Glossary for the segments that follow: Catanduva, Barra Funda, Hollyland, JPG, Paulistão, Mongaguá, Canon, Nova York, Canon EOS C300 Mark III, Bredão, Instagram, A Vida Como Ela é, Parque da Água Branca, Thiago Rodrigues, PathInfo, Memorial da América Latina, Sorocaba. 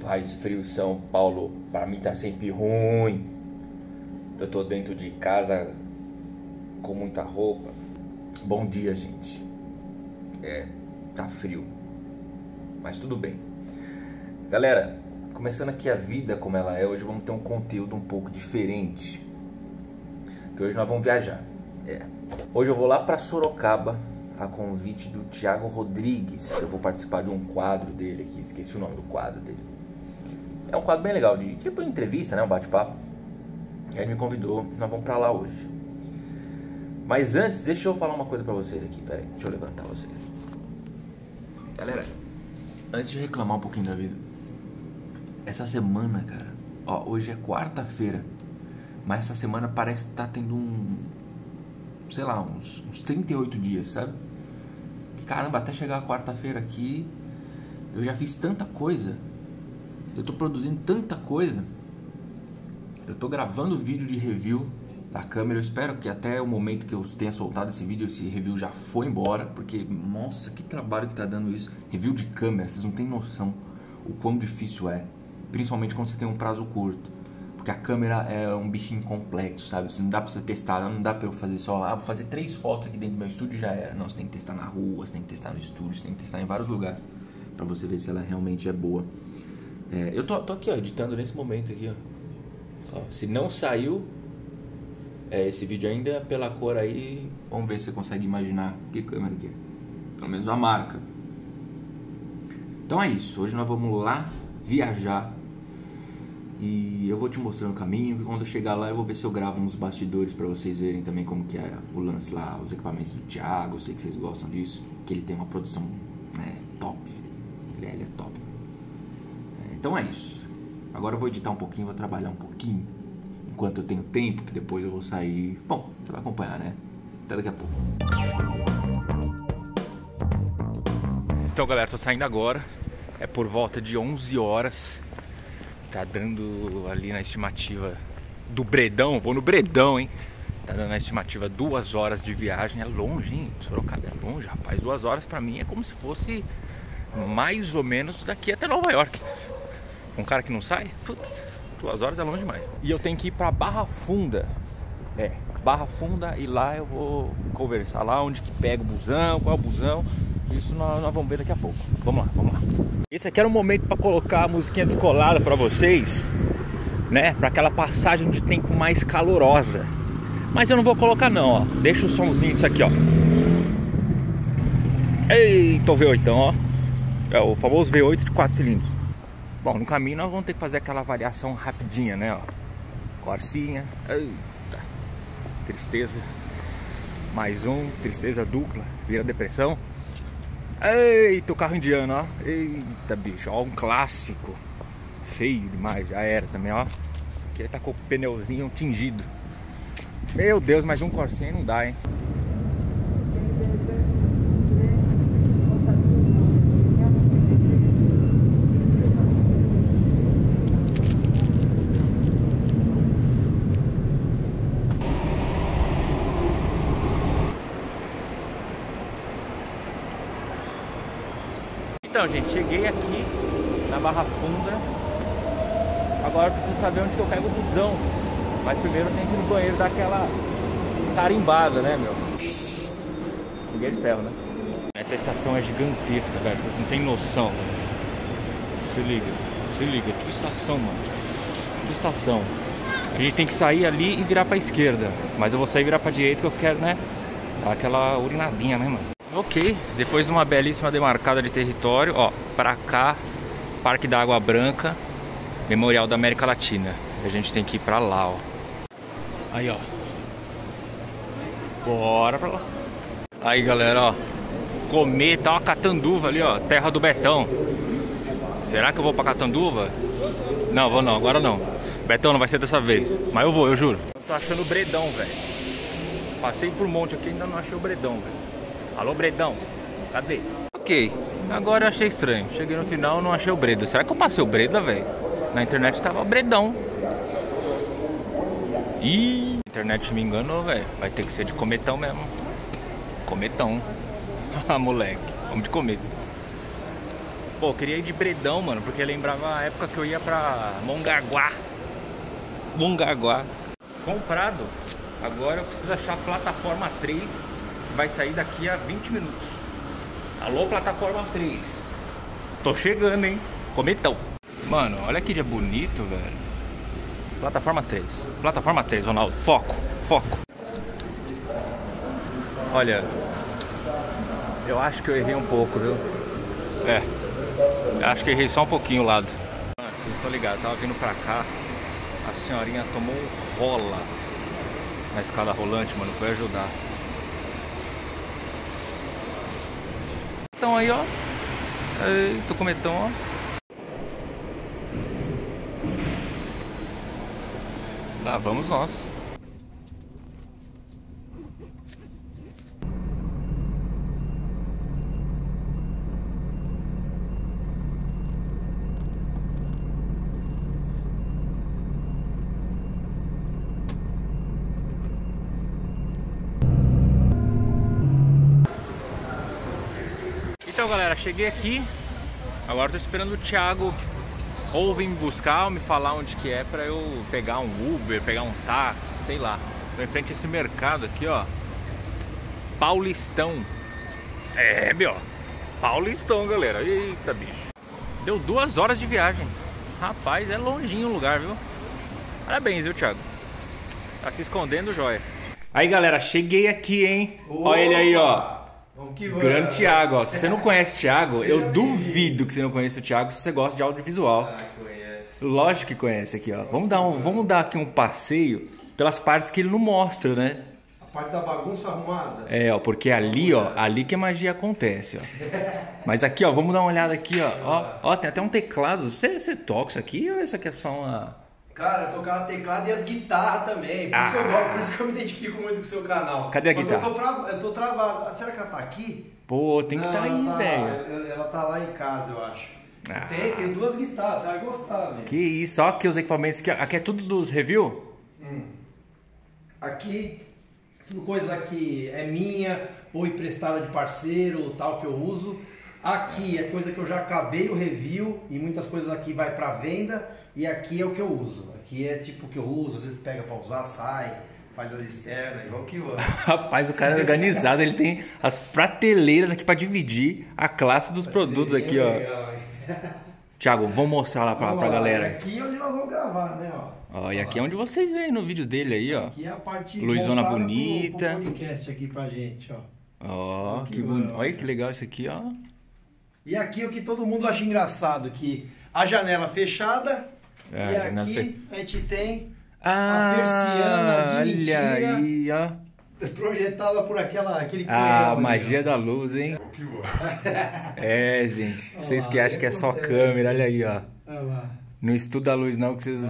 Faz frio, São Paulo pra mim tá sempre ruim. Eu tô dentro de casa com muita roupa. Bom dia, gente. Tá frio, mas tudo bem. Galera, começando aqui a vida como ela é, hoje vamos ter um conteúdo um pouco diferente. Que hoje nós vamos viajar. Hoje eu vou lá pra Sorocaba a convite do Thiago Rodrigues. Eu vou participar de um quadro dele aqui, esqueci o nome do quadro dele. É um quadro bem legal, de tipo entrevista, né? Um bate-papo. Ele me convidou, nós vamos pra lá hoje. Mas antes, deixa eu falar uma coisa pra vocês aqui, peraí, deixa eu levantar vocês. Galera, antes de reclamar um pouquinho da vida, essa semana, cara, ó, hoje é quarta-feira, mas essa semana parece que tá tendo uns 38 dias, sabe? Caramba, até chegar a quarta-feira aqui, eu já fiz tanta coisa, eu tô produzindo tanta coisa, eu tô gravando vídeo de review da câmera, eu espero que até o momento que eu tenha soltado esse vídeo, esse review já foi embora, porque, nossa, que trabalho que tá dando isso, review de câmera, vocês não tem noção o quão difícil é, principalmente quando você tem um prazo curto, porque a câmera é um bichinho complexo, sabe, assim, não dá pra você testar, não dá pra eu fazer só, ah, vou fazer 3 fotos aqui dentro do meu estúdio já era, não, você tem que testar na rua, você tem que testar no estúdio, você tem que testar em vários lugares, pra você ver se ela realmente é boa. Eu tô aqui, ó, editando nesse momento aqui, ó, se não saiu esse vídeo ainda, pela cor aí, vamos ver se você consegue imaginar que câmera que é, pelo menos a marca. Então é isso, hoje nós vamos lá viajar e eu vou te mostrando o caminho, e quando eu chegar lá eu vou ver se eu gravo uns bastidores pra vocês verem também como que é o lance lá, os equipamentos do Thiago, eu sei que vocês gostam disso, que ele tem uma produção, né, top, ele é top. Então é isso, agora eu vou editar um pouquinho, vou trabalhar um pouquinho, enquanto eu tenho tempo, que depois eu vou sair. Bom, você vai acompanhar, né? Até daqui a pouco. Então, galera, tô saindo agora. É por volta de 11 horas. Tá dando ali na estimativa do Bredão. Vou no Bredão, hein? Tá dando na estimativa 2 horas de viagem. É longe, hein? Sorocaba é longe, rapaz. 2 horas pra mim é como se fosse mais ou menos daqui até Nova York. Um cara que não sai? Putz. 2 horas é longe demais. E eu tenho que ir pra Barra Funda. Barra Funda, e lá eu vou conversar lá onde que pega o busão, qual é o busão. Isso nós vamos ver daqui a pouco. Vamos lá, vamos lá. Esse aqui era um momento pra colocar a musiquinha descolada pra vocês, né? Pra aquela passagem de tempo mais calorosa. Mas eu não vou colocar não, ó. Deixa o somzinho disso aqui, ó. Eita, o V8, ó. É o famoso V8 de 4 cilindros. Bom, no caminho nós vamos ter que fazer aquela variação rapidinha, né, ó. Corsinha, eita, tristeza, mais um, tristeza dupla, vira depressão. Eita, o carro indiano, ó, eita, bicho, ó, um clássico, feio demais, já era também, ó. Isso aqui ele tá com o pneuzinho tingido. Meu Deus, mais um Corsinha não dá, hein. Então, gente, cheguei aqui na Barra Funda. Agora eu preciso saber onde que eu pego o busão. Mas primeiro eu tenho que ir no banheiro dar aquela tarimbada, né, meu? Ninguém de ferro, né? Essa estação é gigantesca, velho. Vocês não tem noção. Se liga, que estação, mano. Que estação. A gente tem que sair ali e virar pra esquerda. Mas eu vou sair e virar pra direita, que eu quero, né? Dar aquela urinadinha, né, mano? Ok, depois de uma belíssima demarcada de território, ó, pra cá, Parque da Água Branca, Memorial da América Latina. A gente tem que ir pra lá, ó. Aí, ó. Bora pra lá. Aí, galera, ó. Cometa, ó, Catanduva ali, ó, terra do Betão. Será que eu vou pra Catanduva? Não, vou não, agora não. Betão não vai ser dessa vez, mas eu vou, eu juro. Eu tô achando o Bredão, velho. Passei por um monte aqui e ainda não achei o Bredão, velho. Alô, Bredão, cadê? Ok, agora eu achei estranho. Cheguei no final e não achei o Breda. Será que eu passei o Breda, velho? Na internet tava o Bredão. Ih, a internet me enganou, velho. Vai ter que ser de cometão mesmo. Cometão. Moleque, vamos de cometa. Pô, eu queria ir de Bredão, mano, porque lembrava a época que eu ia pra Mongaguá. Mongaguá. Comprado. Agora eu preciso achar a plataforma 3, que vai sair daqui a 20 minutos. Alô, plataforma 3. Tô chegando, hein? Cometão. Mano, olha que dia bonito, velho. Plataforma 3. Plataforma 3, Ronaldo. Foco, foco. Olha, eu acho que eu errei um pouco, viu? É, eu acho que errei só um pouquinho o lado. Mano, vocês estão ligados, eu tava vindo pra cá, a senhorinha tomou um rola na escada rolante, mano, foi ajudar. Então aí, ó. Eita, o cometão, ó. Lá vamos nós. Então, galera, cheguei aqui, agora tô esperando o Thiago ou vir me buscar ou me falar onde que é pra eu pegar um Uber, pegar um táxi, sei lá. Tô em frente a esse mercado aqui, ó, Paulistão. É, meu, Paulistão, galera. Eita, bicho. Deu 2 horas de viagem. Rapaz, é longinho o lugar, viu? Parabéns, viu, Thiago? Tá se escondendo, joia. Aí, galera, cheguei aqui, hein? Opa! Olha ele aí, ó. Grande Thiago, ó. Se você não conhece o Thiago, eu duvido que você não conheça o Thiago se você gosta de audiovisual. Ah, conhece. Lógico que conhece aqui, ó. Vamos dar aqui um passeio pelas partes que ele não mostra, né? A parte da bagunça arrumada. É, ó, porque ali, ó, ali que a magia acontece, ó. Mas aqui, ó, vamos dar uma olhada aqui, ó. Ó, tem até um teclado. Você toca isso aqui ou isso aqui é só uma... Cara, eu tocava teclado e as guitarras também. Por isso que eu gosto, por isso que eu me identifico muito com o seu canal. Cadê a guitarra? Eu tô travado. Será que ela tá aqui? Pô, tem que estar aí, velho. Ela tá lá em casa, eu acho. Ah. Tem 2 guitarras, você vai gostar, velho. Que isso, só que os equipamentos aqui. Aqui é tudo dos review? Aqui, tudo coisa que é minha, ou emprestada de parceiro, ou tal, que eu uso. Aqui é coisa que eu já acabei o review e muitas coisas aqui vai pra venda. E aqui é o que eu uso, aqui é tipo o que eu uso, às vezes pega pra usar, sai, faz as externas, igual que eu. Rapaz, o cara é organizado, ele tem as prateleiras aqui pra dividir a classe dos produtos aqui, ó. Legal, Thiago, vamos mostrar lá pra galera. Aqui é onde nós vamos gravar, né, ó. Ó, e aqui é onde vocês veem no vídeo dele aí, ó. Aqui é a parte Luizona Bonita. Pro podcast aqui pra gente, ó. Ó, que bonito. Olha que legal isso aqui, ó. E aqui é o que todo mundo acha engraçado, que a janela fechada... É, e aqui a gente tem a persiana de mentira aí, ó. Projetada por aquele canhão. Ah, magia da luz, hein? É, gente, olha vocês lá, que acham que é só câmera, olha aí, ó. Olha lá. Não estuda a luz não, que vocês... É,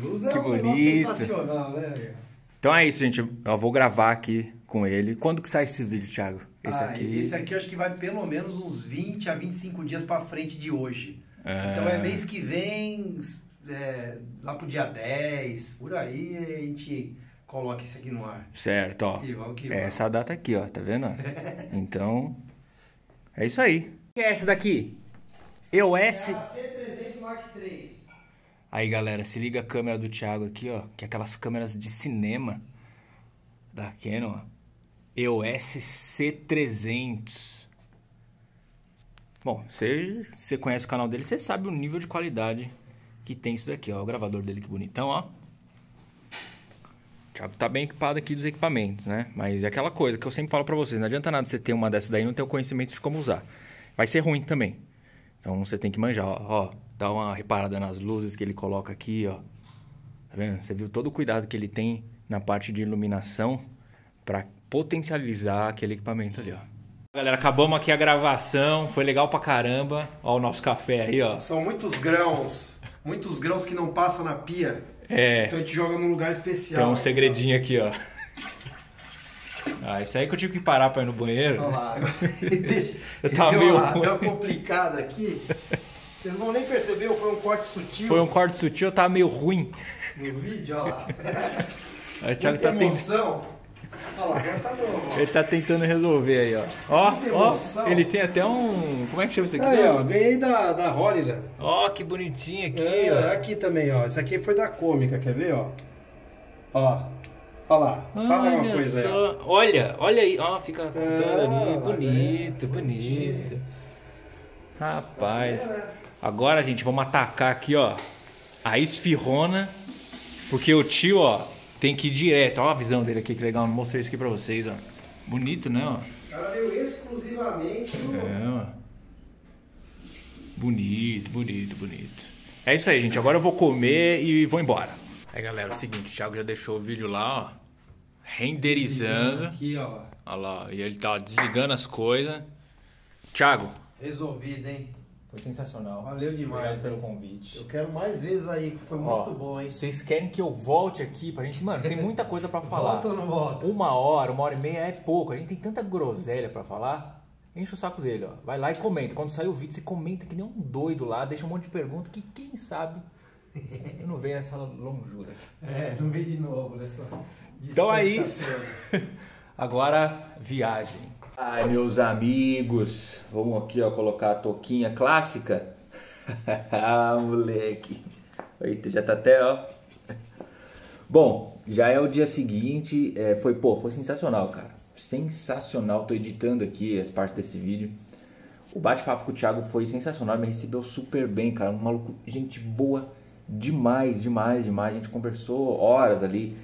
luz é um negócio sensacional, né? Então é isso, gente, eu vou gravar aqui com ele. Quando que sai esse vídeo, Thiago? Esse aqui eu acho que vai pelo menos uns 20 a 25 dias pra frente de hoje. Então é mês que vem, lá pro dia 10, por aí a gente coloca isso aqui no ar. Certo, ó. É essa data aqui, ó, tá vendo? Então, é isso aí. O que é essa daqui? EOS C300 Mark III. Aí, galera, se liga a câmera do Thiago aqui, ó, que é aquelas câmeras de cinema da Canon, ó. EOS C300. Bom, você conhece o canal dele, você sabe o nível de qualidade que tem isso daqui, ó. O gravador dele, que bonitão, ó. O Thiago tá bem equipado aqui dos equipamentos, né? Mas é aquela coisa que eu sempre falo pra vocês, não adianta nada você ter uma dessa daí e não ter o conhecimento de como usar. Vai ser ruim também. Então você tem que manjar, ó. Dá uma reparada nas luzes que ele coloca aqui, ó. Tá vendo? Você viu todo o cuidado que ele tem na parte de iluminação pra potencializar aquele equipamento ali, ó. Galera, acabamos aqui a gravação, foi legal pra caramba. Ó o nosso café aí, ó. São muitos grãos que não passa na pia. É. Então a gente joga num lugar especial. Tem um segredinho aqui, ó. Ah, isso aí que eu tive que parar pra ir no banheiro. Olha lá. Eu tava meio complicado aqui. Vocês não vão nem perceber, foi um corte sutil. Foi um corte sutil, eu tava meio ruim. No vídeo, olha lá. O Thiago tá pensando... Ele tá tentando resolver aí, ó. Ó, ó, ele tem até um... Como é que chama isso aqui? Aí, ó, ganhei da Hollyland. Ó, que bonitinho aqui, ó. Aqui também, ó. Esse aqui foi da Cômica, quer ver, ó? Ó. Olha lá, fala olha uma coisa só. Aí. Olha, olha aí, ó, fica contando ali. Bonito, bonito. Rapaz. Agora, gente, vamos atacar aqui, ó. A esfirrona. Porque o tio, ó, tem que ir direto. Olha a visão dele aqui, que legal. Não mostrei isso aqui pra vocês, ó. Bonito, né, ó? O cara veio exclusivamente no... É, ó. Bonito, bonito, bonito. É isso aí, gente. Agora eu vou comer e vou embora. Aí, galera, é o seguinte. O Thiago já deixou o vídeo lá, ó. Renderizando. Aqui, ó. Olha lá. E ele tá desligando as coisas. Thiago. Resolvido, hein? Foi sensacional. Valeu demais. Obrigado pelo convite. Eu quero mais vezes aí, que foi muito bom, hein? Vocês querem que eu volte aqui pra gente... Mano, tem muita coisa pra falar. Volta ou não volta? Uma hora e meia é pouco. A gente tem tanta groselha pra falar. Enche o saco dele, ó. Vai lá e comenta. Quando sair o vídeo, você comenta que nem um doido lá. Deixa um monte de pergunta que quem sabe... Eu não vejo nessa longura. É, não vejo de novo nessa... Então é isso. Agora, viagem. Ai, meus amigos, vamos aqui, ó, colocar a touquinha clássica. Ah, moleque. Eita, já tá até, ó. Bom, já é o dia seguinte, foi sensacional, cara. Sensacional, tô editando aqui as partes desse vídeo. O bate-papo com o Thiago foi sensacional, me recebeu super bem, cara. Um maluco, gente boa demais, demais, demais. A gente conversou horas ali.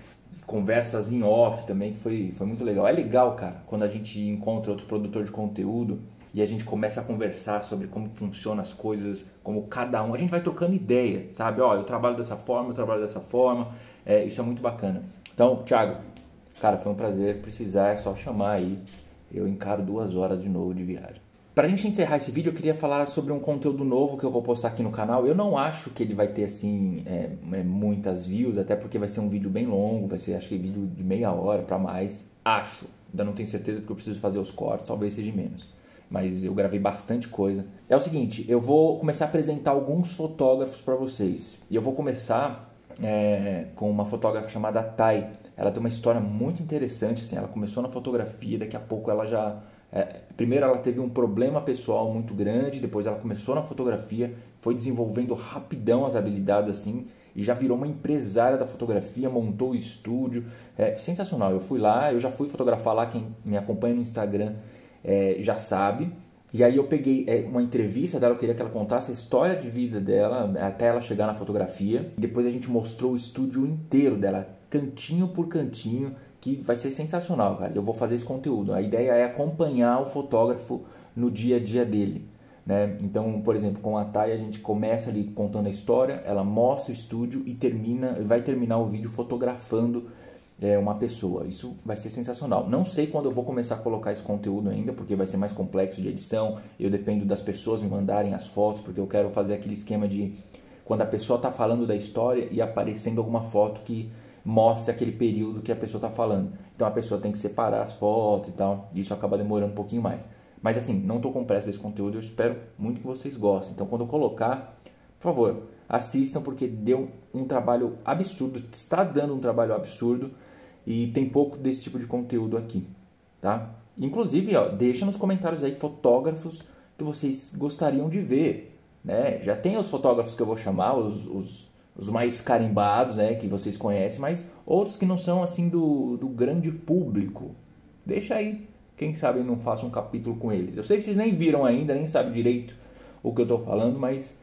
Conversas em off também, que foi muito legal. É legal, cara, quando a gente encontra outro produtor de conteúdo e a gente começa a conversar sobre como funcionam as coisas, como cada um... A gente vai trocando ideia, sabe? Ó, eu trabalho dessa forma, eu trabalho dessa forma. É, isso é muito bacana. Então, Thiago, cara, foi um prazer. Precisar, é só chamar aí. Eu encaro 2 horas de novo de viagem. Pra gente encerrar esse vídeo, eu queria falar sobre um conteúdo novo que eu vou postar aqui no canal. Eu não acho que ele vai ter, assim, muitas views, até porque vai ser um vídeo bem longo, vai ser, acho que, vídeo de meia hora pra mais. Acho. Ainda não tenho certeza porque eu preciso fazer os cortes, talvez seja menos. Mas eu gravei bastante coisa. É o seguinte, eu vou começar a apresentar alguns fotógrafos pra vocês. E eu vou começar com uma fotógrafa chamada Thay. Ela tem uma história muito interessante, assim, ela começou na fotografia, daqui a pouco ela já... primeiro ela teve um problema pessoal muito grande, depois ela começou na fotografia, foi desenvolvendo rapidão as habilidades assim e já virou uma empresária da fotografia, montou o estúdio, sensacional. Eu fui lá, eu já fui fotografar lá, quem me acompanha no Instagram já sabe. E aí eu peguei uma entrevista dela, eu queria que ela contasse a história de vida dela até ela chegar na fotografia. Depois a gente mostrou o estúdio inteiro dela, cantinho por cantinho, que vai ser sensacional, cara. Eu vou fazer esse conteúdo. A ideia é acompanhar o fotógrafo no dia a dia dele, né? Então, por exemplo, com a Thay, a gente começa ali contando a história, ela mostra o estúdio e vai terminar o vídeo fotografando uma pessoa. Isso vai ser sensacional. Não sei quando eu vou começar a colocar esse conteúdo ainda, porque vai ser mais complexo de edição. Eu dependo das pessoas me mandarem as fotos, porque eu quero fazer aquele esquema de quando a pessoa está falando da história e aparecendo alguma foto que mostra aquele período que a pessoa está falando. Então a pessoa tem que separar as fotos e tal. E isso acaba demorando um pouquinho mais. Mas assim, não estou com pressa desse conteúdo. Eu espero muito que vocês gostem. Então quando eu colocar, por favor, assistam. Porque deu um trabalho absurdo. Está dando um trabalho absurdo. E tem pouco desse tipo de conteúdo aqui. Tá? Inclusive, ó, deixa nos comentários aí fotógrafos que vocês gostariam de ver, né? Já tem os fotógrafos que eu vou chamar, os mais carimbados, né, que vocês conhecem, mas outros que não são assim do grande público. Deixa aí, quem sabe eu não faço um capítulo com eles. Eu sei que vocês nem viram ainda, nem sabem direito o que eu tô falando, mas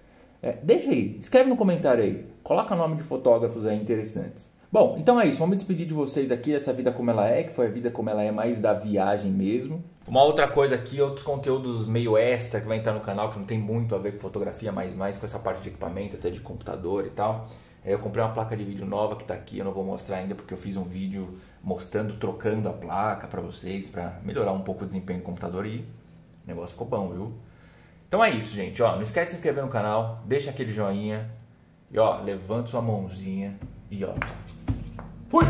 deixa aí, escreve no comentário aí, coloca nome de fotógrafos aí interessantes. Bom, então é isso, vamos me despedir de vocês aqui, essa vida como ela é, que foi a vida como ela é mais da viagem mesmo. Uma outra coisa aqui, outros conteúdos meio extra que vai entrar no canal, que não tem muito a ver com fotografia, mas mais com essa parte de equipamento, até de computador e tal. Eu comprei uma placa de vídeo nova que tá aqui, eu não vou mostrar ainda porque eu fiz um vídeo mostrando, trocando a placa pra vocês, pra melhorar um pouco o desempenho do computador e o negócio ficou bom, viu? Então é isso, gente, ó, não esquece de se inscrever no canal, deixa aquele joinha e ó, levanta sua mãozinha e ó... Fui!